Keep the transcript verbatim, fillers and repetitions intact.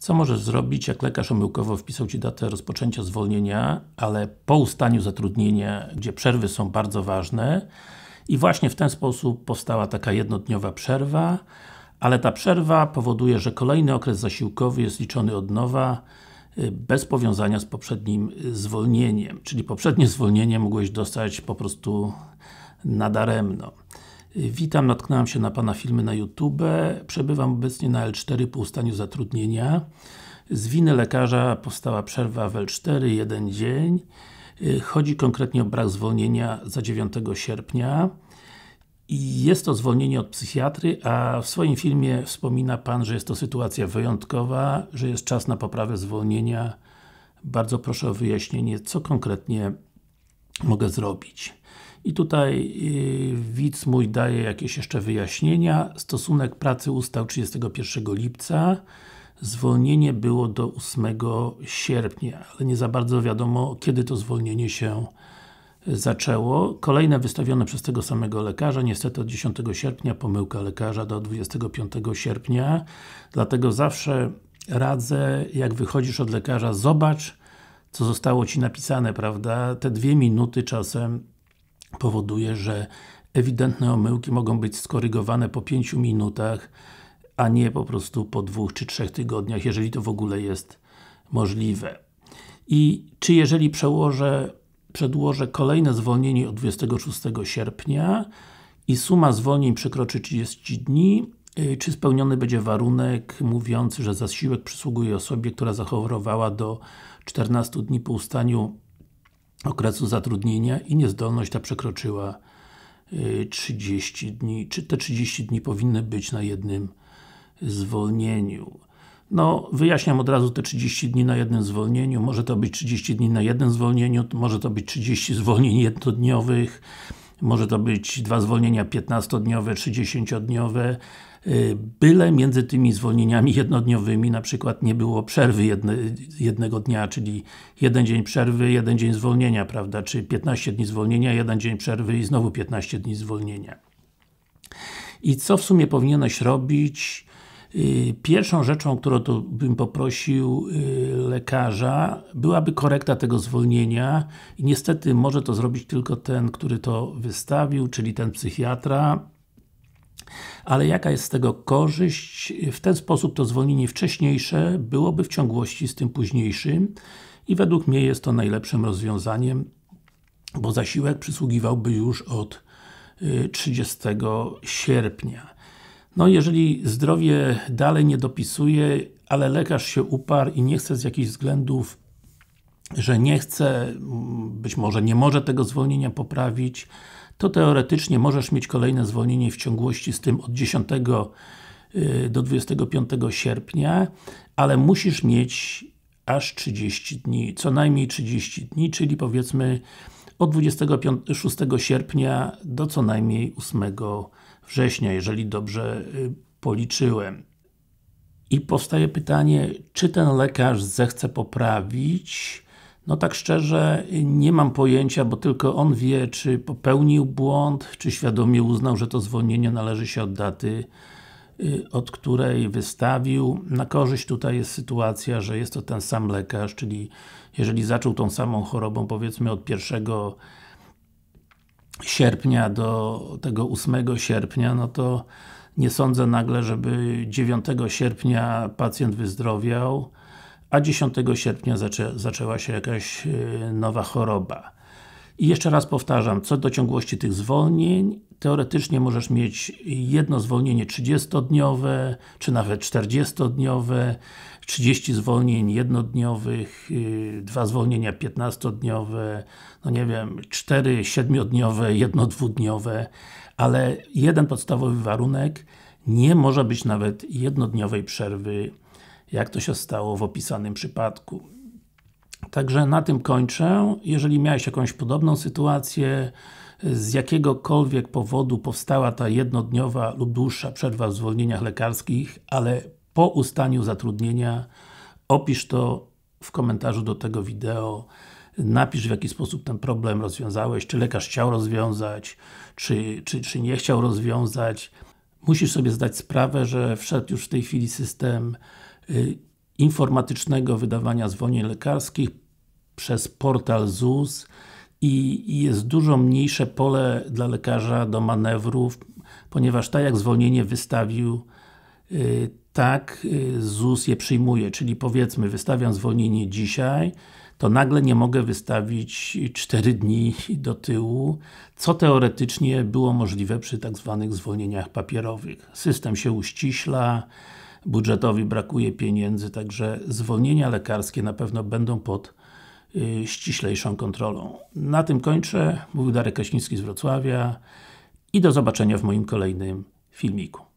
Co możesz zrobić, jak lekarz omyłkowo wpisał Ci datę rozpoczęcia zwolnienia, ale po ustaniu zatrudnienia, gdzie przerwy są bardzo ważne i właśnie w ten sposób powstała taka jednodniowa przerwa, ale ta przerwa powoduje, że kolejny okres zasiłkowy jest liczony od nowa, bez powiązania z poprzednim zwolnieniem. Czyli poprzednie zwolnienie mogłeś dostać po prostu nadaremno. Witam, natknąłem się na Pana filmy na YouTube. Przebywam obecnie na L cztery po ustaniu zatrudnienia. Z winy lekarza powstała przerwa w L cztery, jeden dzień. Chodzi konkretnie o brak zwolnienia za dziewiątego sierpnia. I jest to zwolnienie od psychiatry, a w swoim filmie wspomina Pan, że jest to sytuacja wyjątkowa, że jest czas na poprawę zwolnienia. Bardzo proszę o wyjaśnienie, co konkretnie mogę zrobić. I tutaj yy, widz mój daje jakieś jeszcze wyjaśnienia. Stosunek pracy ustał trzydziestego pierwszego lipca. Zwolnienie było do ósmego sierpnia, ale nie za bardzo wiadomo, kiedy to zwolnienie się zaczęło. Kolejne wystawione przez tego samego lekarza, niestety od dziesiątego sierpnia, pomyłka lekarza do dwudziestego piątego sierpnia. Dlatego zawsze radzę, jak wychodzisz od lekarza, zobacz, co zostało Ci napisane, prawda? Te dwie minuty czasem powoduje, że ewidentne omyłki mogą być skorygowane po pięciu minutach, a nie po prostu po dwóch czy trzech tygodniach, jeżeli to w ogóle jest możliwe. I czy jeżeli przełożę Przedłożę kolejne zwolnienie od dwudziestego szóstego sierpnia i suma zwolnień przekroczy trzydzieści dni, czy spełniony będzie warunek mówiący, że zasiłek przysługuje osobie, która zachorowała do czternastu dni po ustaniu okresu zatrudnienia i niezdolność ta przekroczyła trzydzieści dni. Czy te trzydzieści dni powinny być na jednym zwolnieniu? No, wyjaśniam od razu te trzydzieści dni na jednym zwolnieniu. Może to być trzydzieści dni na jednym zwolnieniu, może to być trzydzieści zwolnień jednodniowych, może to być dwa zwolnienia piętnastodniowe, trzydziestodniowe. Byle między tymi zwolnieniami jednodniowymi na przykład nie było przerwy jedne, jednego dnia, czyli jeden dzień przerwy, jeden dzień zwolnienia, prawda? Czy piętnaście dni zwolnienia, jeden dzień przerwy i znowu piętnaście dni zwolnienia. I co w sumie powinieneś robić? Pierwszą rzeczą, którą to bym poprosił lekarza, byłaby korekta tego zwolnienia i niestety może to zrobić tylko ten, który to wystawił, czyli ten psychiatra. Ale jaka jest z tego korzyść? W ten sposób to zwolnienie wcześniejsze byłoby w ciągłości z tym późniejszym i według mnie jest to najlepszym rozwiązaniem, bo zasiłek przysługiwałby już od trzydziestego sierpnia. No, jeżeli zdrowie dalej nie dopisuje, ale lekarz się uparł i nie chce z jakichś względów, że nie chce, być może nie może tego zwolnienia poprawić, to teoretycznie możesz mieć kolejne zwolnienie w ciągłości z tym od dziesiątego do dwudziestego piątego sierpnia, ale musisz mieć aż trzydzieści dni, co najmniej trzydzieści dni, czyli powiedzmy od dwudziestego szóstego sierpnia do co najmniej ósmego września, jeżeli dobrze policzyłem. I powstaje pytanie, czy ten lekarz zechce poprawić? No tak szczerze, nie mam pojęcia, bo tylko on wie, czy popełnił błąd, czy świadomie uznał, że to zwolnienie należy się od daty, od której wystawił. Na korzyść tutaj jest sytuacja, że jest to ten sam lekarz, czyli jeżeli zaczął tą samą chorobą, powiedzmy od pierwszego sierpnia do tego ósmego sierpnia, no to nie sądzę nagle, żeby dziewiątego sierpnia pacjent wyzdrowiał, a dziesiątego sierpnia zaczę zaczęła się jakaś nowa choroba. I jeszcze raz powtarzam, co do ciągłości tych zwolnień, teoretycznie możesz mieć jedno zwolnienie trzydziestodniowe, czy nawet czterdziestodniowe, trzydzieści zwolnień jednodniowych, dwa zwolnienia piętnastodniowe, no nie wiem, cztery siedmiodniowe, jedno dwudniowe, ale jeden podstawowy warunek, nie może być nawet jednodniowej przerwy, jak to się stało w opisanym przypadku. Także na tym kończę. Jeżeli miałeś jakąś podobną sytuację, z jakiegokolwiek powodu powstała ta jednodniowa lub dłuższa przerwa w zwolnieniach lekarskich, ale po ustaniu zatrudnienia, opisz to w komentarzu do tego wideo. Napisz, w jaki sposób ten problem rozwiązałeś, czy lekarz chciał rozwiązać, czy, czy, czy nie chciał rozwiązać. Musisz sobie zdać sprawę, że wszedł już w tej chwili system informatycznego wydawania zwolnień lekarskich przez portal ZUS i jest dużo mniejsze pole dla lekarza do manewrów, ponieważ tak jak zwolnienie wystawił, tak ZUS je przyjmuje, czyli powiedzmy, wystawiam zwolnienie dzisiaj, to nagle nie mogę wystawić czterech dni do tyłu, co teoretycznie było możliwe przy tak zwanych zwolnieniach papierowych. System się uściśla, budżetowi brakuje pieniędzy, także zwolnienia lekarskie na pewno będą pod y, ściślejszą kontrolą. Na tym kończę. Mówił Dariusz Kraśnicki z Wrocławia i do zobaczenia w moim kolejnym filmiku.